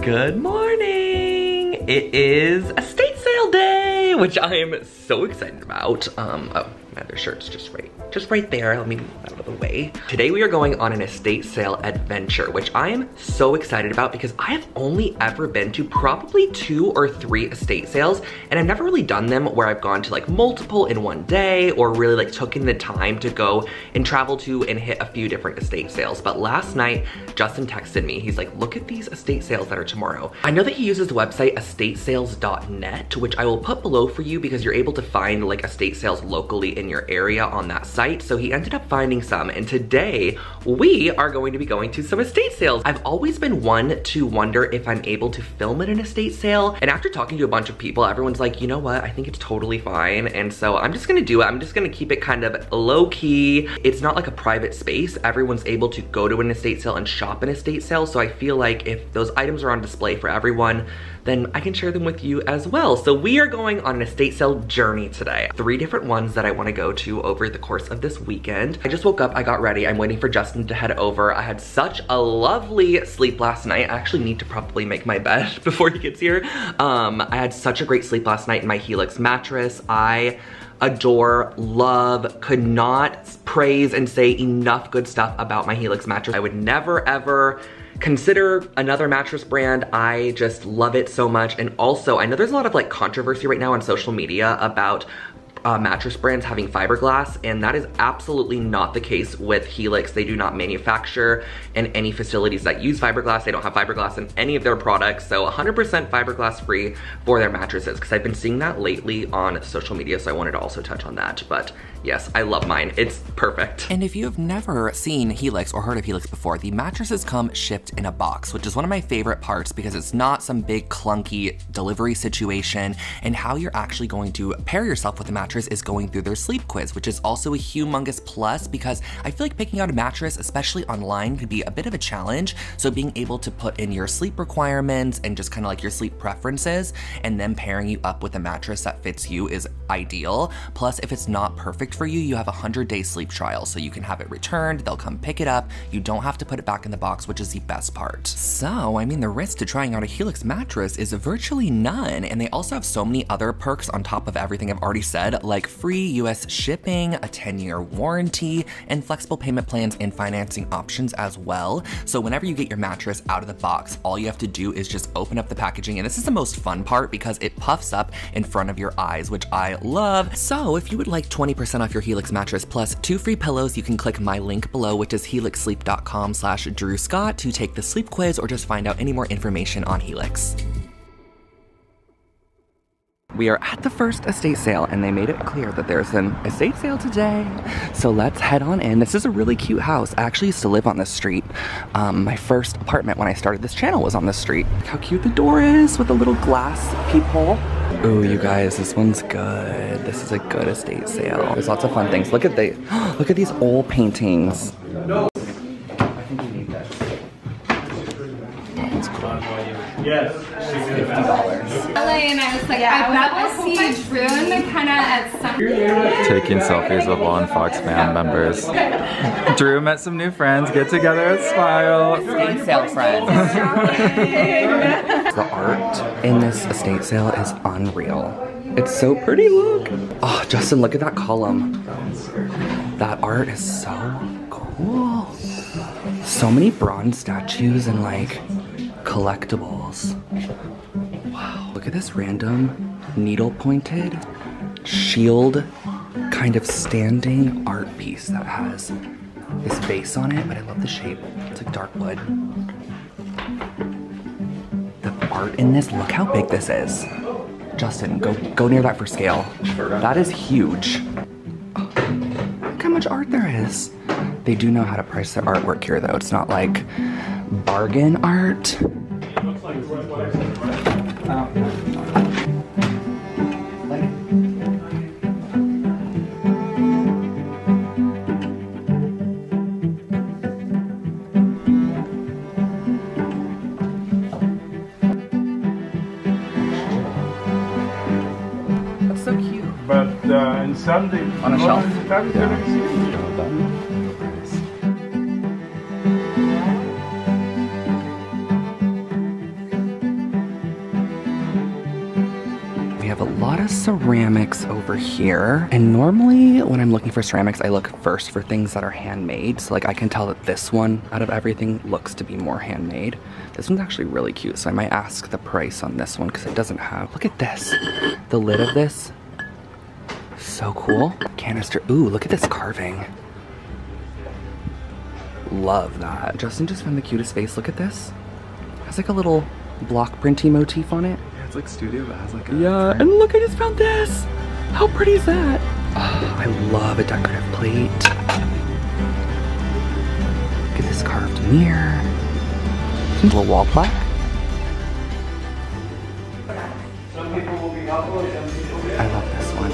Good morning! It is estate sale day, which I am so excited about. Oh, my other shirt's just right there. Let me move out of the way. Today we are going on an estate sale adventure, which I am so excited about because I have only ever been to probably 2 or 3 estate sales, and I've never really done them where I've gone to like multiple in one day or really like took in the time to go and travel to and hit a few different estate sales. But last night, Justin texted me. He's like, look at these estate sales that are tomorrow. I know that he uses the website estatesales.net, which I will put below for you because you're able to find like estate sales locally in your area on that site. So he ended up finding some, and today we are going to be going to some estate sales. I've always been one to wonder if I'm able to film at an estate sale. And after talking to a bunch of people, everyone's like, you know what? I think it's totally fine. And so I'm just gonna do it. I'm just gonna keep it kind of low key. It's not like a private space. Everyone's able to go to an estate sale and shop an estate sale. So I feel like if those items are on display for everyone, then I can share them with you as well. So we are going on an estate sale journey today. 3 different ones that I wanna go to over the course of this weekend. I just woke up, I got ready, I'm waiting for Justin to head over. I had such a lovely sleep last night. I actually need to probably make my bed before he gets here. I had such a great sleep last night in my Helix mattress. I adore, love, could not praise and say enough good stuff about my Helix mattress. I would never ever consider another mattress brand. I just love it so much. And also, I know there's a lot of like controversy right now on social media about mattress brands having fiberglass, and that is absolutely not the case with Helix. They do not manufacture in any facilities that use fiberglass. They don't have fiberglass in any of their products, so 100% fiberglass free for their mattresses, because I've been seeing that lately on social media, so I wanted to also touch on that. But yes, I love mine. It's perfect. And if you have never seen Helix or heard of Helix before, the mattresses come shipped in a box, which is one of my favorite parts because it's not some big clunky delivery situation, and how you're actually going to pair yourself with the mattress is going through their sleep quiz, which is also a humongous plus because I feel like picking out a mattress, especially online, could be a bit of a challenge. So being able to put in your sleep requirements and just kind of like your sleep preferences, and then pairing you up with a mattress that fits you is ideal. Plus, if it's not perfect for you, you have a 100-day sleep trial, so you can have it returned, they'll come pick it up, you don't have to put it back in the box, which is the best part. So, I mean, the risk to trying out a Helix mattress is virtually none, and they also have so many other perks on top of everything I've already said, like free US shipping, a 10-year warranty, and flexible payment plans and financing options as well. So whenever you get your mattress out of the box, all you have to do is just open up the packaging, and this is the most fun part because it puffs up in front of your eyes, which I love. So if you would like 20% off your Helix mattress plus 2 free pillows, you can click my link below, which is helixsleep.com/drewscott, to take the sleep quiz or just find out any more information on Helix. We are at the first estate sale, and they made it clear that there's an estate sale today. So let's head on in. This is a really cute house. I actually used to live on this street. My first apartment when I started this channel was on this street. Look how cute the door is with a little glass peephole. Ooh, you guys, this one's good. This is a good estate sale. There's lots of fun things. Look at the, look at these old paintings. No. I think you need that. That's cool. Yes, $50. LA, and I was like, yeah, I bet I see Drew and McKenna at some taking selfies with Law and Fox fan members. Drew met some new friends, get together and smile. Estate sale friends. The art in this estate sale is unreal. It's so pretty, look. Oh, Justin, look at that column. That art is so cool. So many bronze statues and like collectibles. Wow, look at this random needle-pointed shield kind of standing art piece that has this base on it, but I love the shape. It's like dark wood. The art in this, look how big this is. Justin, go near that for scale. That is huge. Oh, look how much art there is. They do know how to price their artwork here though. It's not like bargain art. That's so cute. But on Sunday, on a shelf. Yeah. a lot of ceramics over here. And normally when I'm looking for ceramics, I look first for things that are handmade. So like I can tell that this one out of everything looks to be more handmade. This one's actually really cute. So I might ask the price on this one because it doesn't have, look at this, the lid of this. So cool. Canister, ooh, look at this carving. Love that. Justin just found the cutest face. Look at this. It has like a little block printy motif on it. Yeah, it's like studio, but it has like a... Yeah, print. And look, I just found this. How pretty is that? Oh, I love a decorative plate. Look at this carved mirror. A little wall plaque. Some people will be helpful, some people will be... I love this one.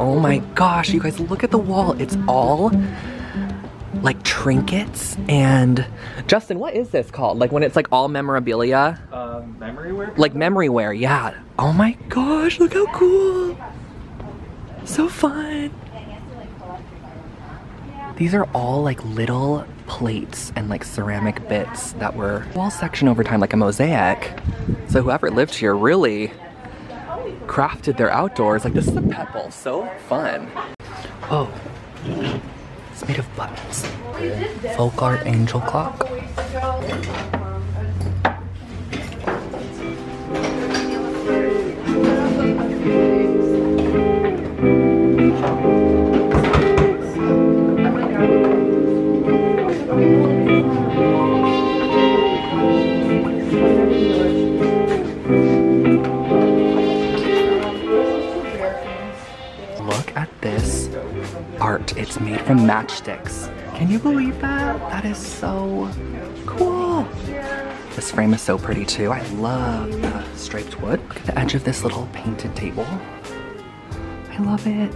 Oh my gosh, you guys, look at the wall. It's all like trinkets and... Justin, what is this called? Like when it's like all memorabilia? Memoryware? Like memoryware, yeah. Oh my gosh, look how cool. So fun. These are all like little plates and like ceramic bits that were wall section over time, like a mosaic. So whoever lived here really crafted their outdoors. Like, this is a pebble, so fun. Oh, it's made of buttons. Folk art angel clock. It's made from matchsticks. Can you believe that? That is so cool. This frame is so pretty too. I love the striped wood. Look at the edge of this little painted table. I love it.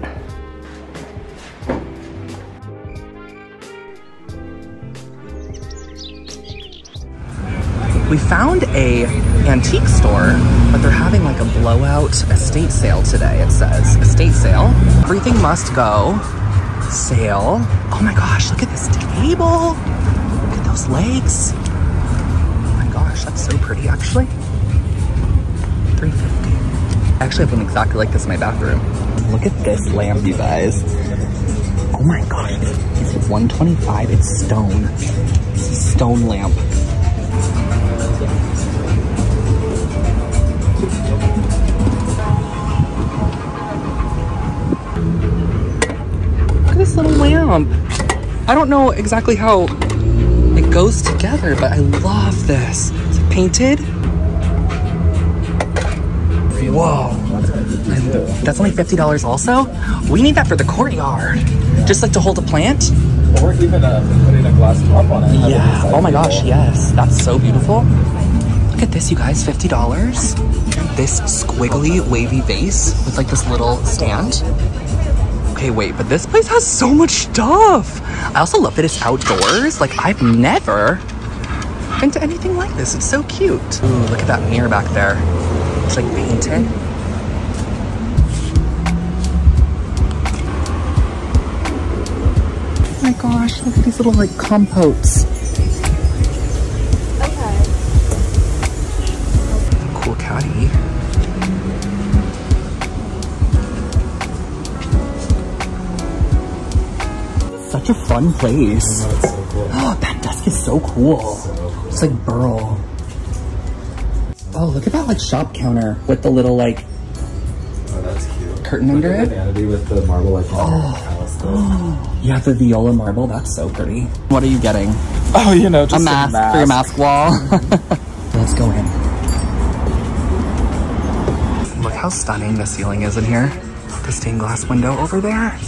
We found a antique store, but they're having like a blowout estate sale today, it says. Estate sale. Everything must go. Sale. Oh my gosh, look at this table. Look at those legs. Oh my gosh, that's so pretty actually. $3.50. I actually have one exactly like this in my bathroom. Look at this lamp, you guys. Oh my gosh, it's $125. It's stone. It's a stone lamp. This little lamp. I don't know exactly how it goes together, but I love this. Is it painted? Whoa. That's only $50 also? We need that for the courtyard. Just like to hold a plant. Or even putting a glass top on it. Yeah. Oh my gosh, yes. That's so beautiful. Look at this, you guys. $50. This squiggly, wavy vase with like this little stand. Okay, wait, but this place has so much stuff. I also love that it's outdoors. Like, I've never been to anything like this. It's so cute. Ooh, look at that mirror back there. It's like painted. Oh my gosh, look at these little like compotes. Okay. Cool caddy. Such a fun place. I know, it's so cool. Oh, that desk is so cool. So cool. It's like burl. Oh, look at that like shop counter with the little like... Oh, that's cute. Curtain under it. Vanity with the marble like... Oh. Yeah, the viola marble. That's so pretty. What are you getting? Oh, you know, just a mask for your mask wall. Let's go in. Look how stunning the ceiling is in here. The stained glass window over there.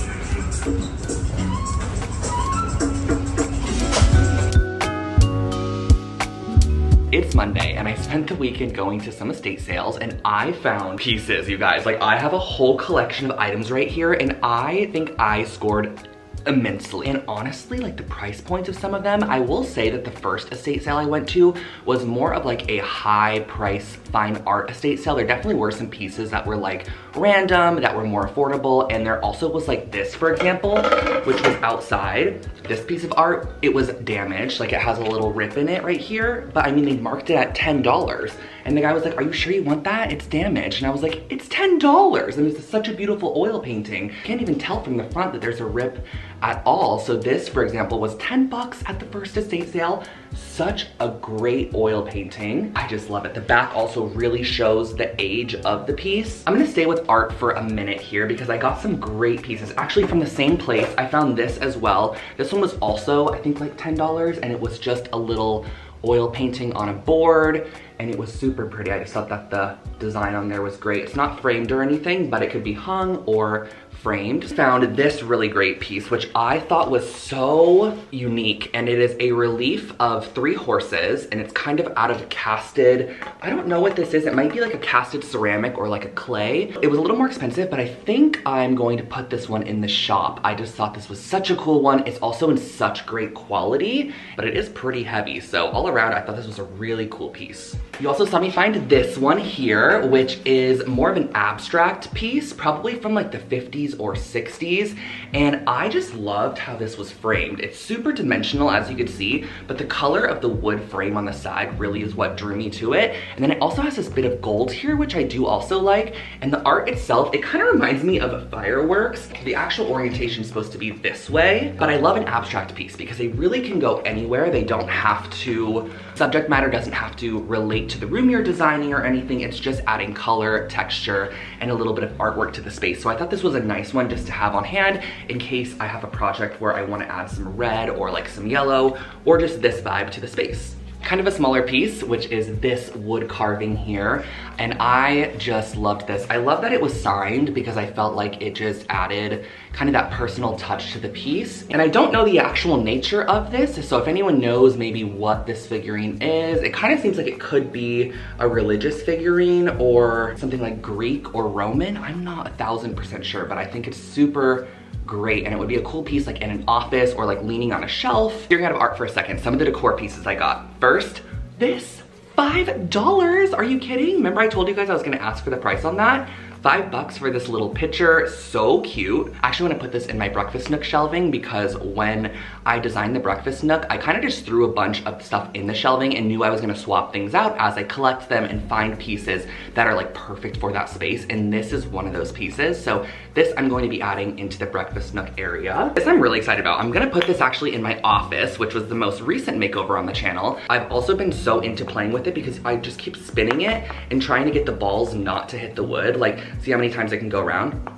It's Monday and I spent the weekend going to some estate sales and I found pieces, you guys. Like I have a whole collection of items right here and I think I scored immensely. And honestly, like the price points of some of them, I will say that the first estate sale I went to was more of like a high price fine art estate sale. There definitely were some pieces that were like random, that were more affordable. And there also was like this, for example, which was outside. This piece of art, it was damaged. Like it has a little rip in it right here. But I mean, they marked it at $10. And the guy was like, "Are you sure you want that? It's damaged." And I was like, "It's $10. And it's such a beautiful oil painting. Can't even tell from the front that there's a rip at all." So this, for example, was 10 bucks at the first estate sale. Such a great oil painting. I just love it. The back also really shows the age of the piece. I'm gonna stay with art for a minute here because I got some great pieces actually from the same place. I found this as well. This one was also, I think, like $10, and it was just a little oil painting on a board, and it was super pretty. I just thought that the design on there was great. It's not framed or anything, but it could be hung or framed. Found this really great piece, which I thought was so unique, and it is a relief of three horses, and it's kind of out of casted, I don't know what this is. It might be like a casted ceramic or like a clay. It was a little more expensive, but I think I'm going to put this one in the shop. I just thought this was such a cool one. It's also in such great quality, but it is pretty heavy. So all around, I thought this was a really cool piece. You also saw me find this one here, which is more of an abstract piece, probably from like the 50s or 60s. And I just loved how this was framed. It's super dimensional, as you could see, but the color of the wood frame on the side really is what drew me to it. And then it also has this bit of gold here, which I do also like. And the art itself, it kind of reminds me of fireworks. The actual orientation is supposed to be this way, but I love an abstract piece because they really can go anywhere. They don't have to, subject matter doesn't have to relate to the room you're designing or anything. It's just adding color, texture, and a little bit of artwork to the space. So I thought this was a nice one just to have on hand in case I have a project where I want to add some red or like some yellow or just this vibe to the space. Kind of a smaller piece, which is this wood carving here. And I just loved this. I love that it was signed because I felt like it just added kind of that personal touch to the piece. And I don't know the actual nature of this. So if anyone knows maybe what this figurine is, it kind of seems like it could be a religious figurine or something like Greek or Roman. I'm not 1000% sure, but I think it's super great, and it would be a cool piece like in an office or like leaning on a shelf. Steering out of art for a second, some of the decor pieces I got. First, this $5. Are you kidding? Remember I told you guys I was gonna ask for the price on that? $5 for this little pitcher, so cute. I actually wanna put this in my breakfast nook shelving because when I designed the breakfast nook, I kinda just threw a bunch of stuff in the shelving and knew I was gonna swap things out as I collect them and find pieces that are like perfect for that space, and this is one of those pieces. So this I'm going to be adding into the breakfast nook area. This I'm really excited about. I'm gonna put this actually in my office, which was the most recent makeover on the channel. I've also been so into playing with it because I just keep spinning it and trying to get the balls not to hit the wood. Like, see how many times I can go around?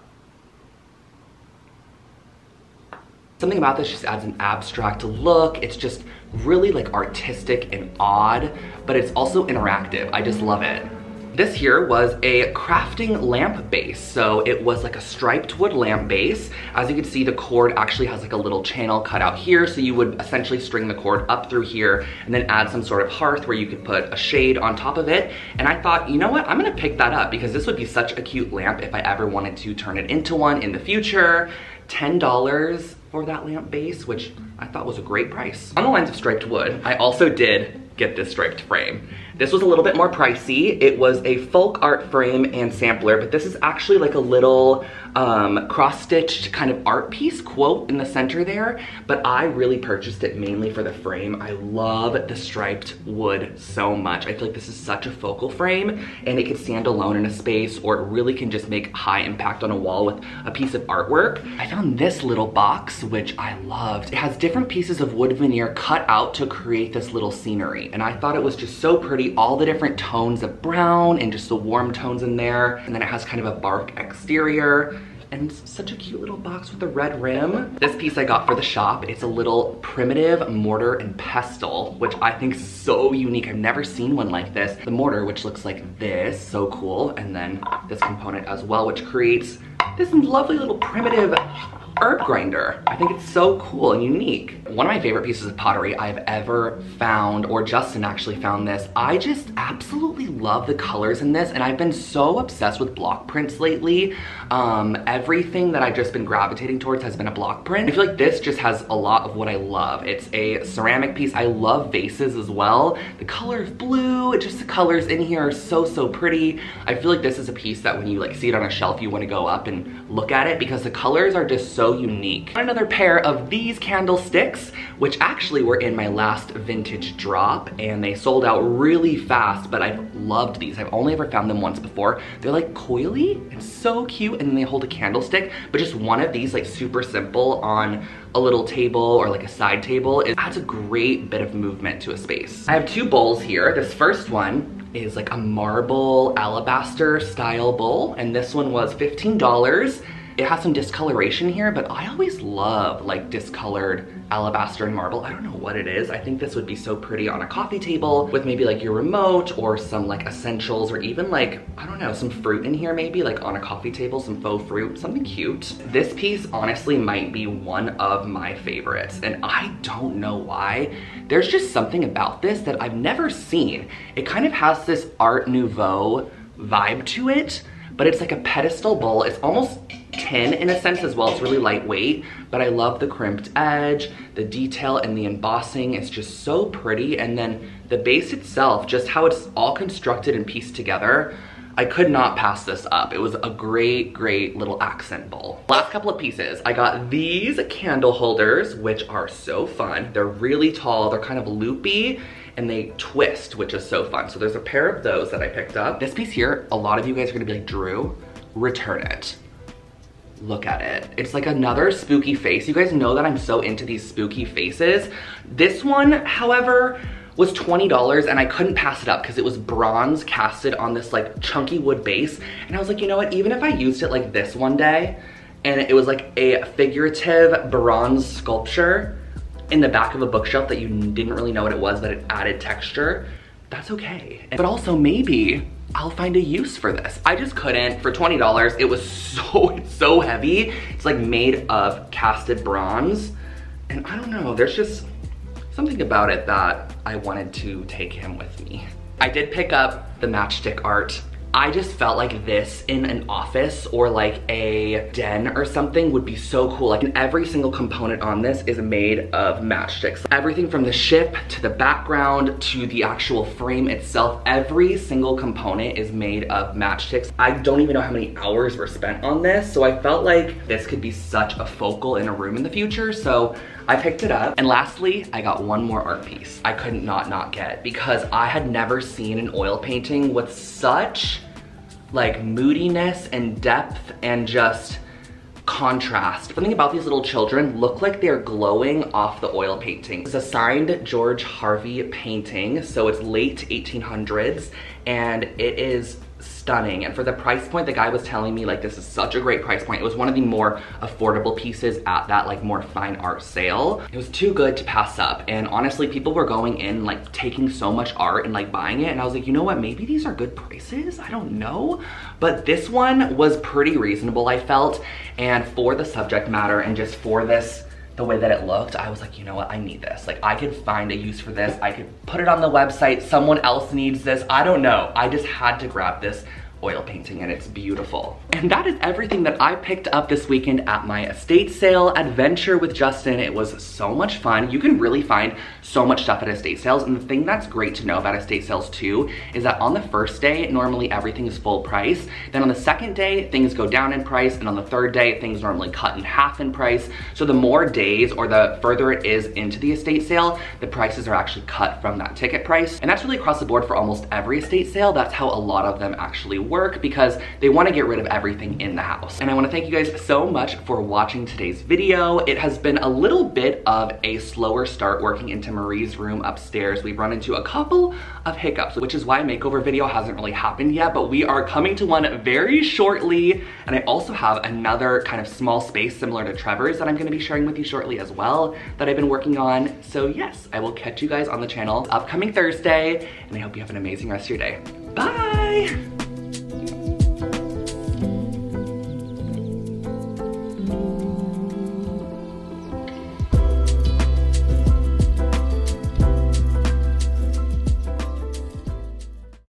Something about this just adds an abstract look. It's just really like artistic and odd, but it's also interactive. I just love it. This here was a crafting lamp base. So it was like a striped wood lamp base. As you can see, the cord actually has like a little channel cut out here. So you would essentially string the cord up through here and then add some sort of hearth where you could put a shade on top of it. And I thought, you know what? I'm gonna pick that up because this would be such a cute lamp if I ever wanted to turn it into one in the future. $10 for that lamp base, which I thought was a great price. On the lines of striped wood, I also did get this striped frame. This was a little bit more pricey. It was a folk art frame and sampler, but this is actually like a little cross-stitched kind of art piece, quote, in the center there. But I really purchased it mainly for the frame. I love the striped wood so much. I feel like this is such a focal frame, and it could stand alone in a space, or it really can just make high impact on a wall with a piece of artwork. I found this little box, which I loved. It has different pieces of wood veneer cut out to create this little scenery, and I thought it was just so pretty. All the different tones of brown and just the warm tones in there. And then it has kind of a bark exterior. And it's such a cute little box with a red rim. This piece I got for the shop. It's a little primitive mortar and pestle, which I think is so unique. I've never seen one like this. The mortar, which looks like this, so cool. And then this component as well, which creates this lovely little primitive herb grinder. I think it's so cool and unique. one of my favorite pieces of pottery I've ever found, or Justin actually found this. I just absolutely love the colors in this, and I've been so obsessed with block prints lately. Everything that I've just been gravitating towards has been a block print. I feel like this just has a lot of what I love. It's a ceramic piece. I love vases as well. The color of blue, just the colors in here are so, so pretty. I feel like this is a piece that when you like see it on a shelf, you want to go up and look at it because the colors are just so unique. Another pair of these candlesticks, which actually were in my last vintage drop, and they sold out really fast, but I've loved these. I've only ever found them once before. They're like coily, it's so cute, and they hold a candlestick, but just one of these like super simple on a little table or like a side table, it adds a great bit of movement to a space. I have two bowls here. This first one is like a marble alabaster style bowl, and this one was $15. It has some discoloration here, but I always love like discolored alabaster and marble. I don't know what it is. I think this would be so pretty on a coffee table with maybe like your remote or some like essentials, or even like, I don't know, some fruit in here maybe, like on a coffee table, some faux fruit, something cute. This piece honestly might be one of my favorites, and I don't know why. There's just something about this that I've never seen. It kind of has this Art Nouveau vibe to it, but it's like a pedestal bowl. It's almost tin in a sense as well. It's really lightweight, but I love the crimped edge, the detail, and the embossing. It's just so pretty. And then the base itself, just how it's all constructed and pieced together, I could not pass this up. It was a great, great little accent bowl. Last couple of pieces. I got these candle holders, which are so fun. They're really tall, they're kind of loopy, and they twist, which is so fun. So there's a pair of those that I picked up. This piece here, a lot of you guys are gonna be like, Drew, return it. Look at it. It's like another spooky face. You guys know that I'm so into these spooky faces. This one, however, was $20, and I couldn't pass it up because it was bronze casted on this like chunky wood base. And I was like, you know what, even if I used it like this one day, and it was like a figurative bronze sculpture in the back of a bookshelf that you didn't really know what it was, but it added texture, that's okay. But also maybe I'll find a use for this. I just couldn't. For $20, it was so heavy. It's like made of casted bronze. And I don't know, there's just something about it that I wanted to take him with me. I did pick up the matchstick art. I just felt like this in an office or like a den or something would be so cool. Like every single component on this is made of matchsticks. Everything from the ship to the background to the actual frame itself, every single component is made of matchsticks. I don't even know how many hours were spent on this, so I felt like this could be such a focal in a room in the future, so I picked it up. And lastly, I got one more art piece I couldn't not get, because I had never seen an oil painting with such like moodiness and depth and just contrast. Something about these little children look like they're glowing off the oil painting. It's a signed George Harvey painting, so it's late 1800s, and it is stunning. And for the price point, the guy was telling me like this is such a great price point. It was one of the more affordable pieces at that like more fine art sale. It was too good to pass up, and honestly people were going in like taking so much art and like buying it, and I was like, you know what, maybe these are good prices, I don't know, but this one was pretty reasonable I felt, and for the subject matter and just for this, the way that it looked, I was like, you know what, I need this. Like I could find a use for this. I could put it on the website. Someone else needs this. I don't know. I just had to grab this oil painting, and it's beautiful. And that is everything that I picked up this weekend at my estate sale adventure with Justin. It was so much fun. You can really find so much stuff at estate sales, and the thing that's great to know about estate sales too is that on the first day, normally everything is full price. Then on the second day, things go down in price, and on the third day, things normally cut in half in price. So the more days or the further it is into the estate sale, the prices are actually cut from that ticket price. And that's really across the board for almost every estate sale. That's how a lot of them actually work, because they want to get rid of everything in the house. And I want to thank you guys so much for watching today's video. It has been a little bit of a slower start working into Marie's room upstairs. We've run into a couple of hiccups, which is why a makeover video hasn't really happened yet, but we are coming to one very shortly. And I also have another kind of small space similar to Trevor's that I'm going to be sharing with you shortly as well that I've been working on. So yes, I will catch you guys on the channel upcoming Thursday, and I hope you have an amazing rest of your day. Bye!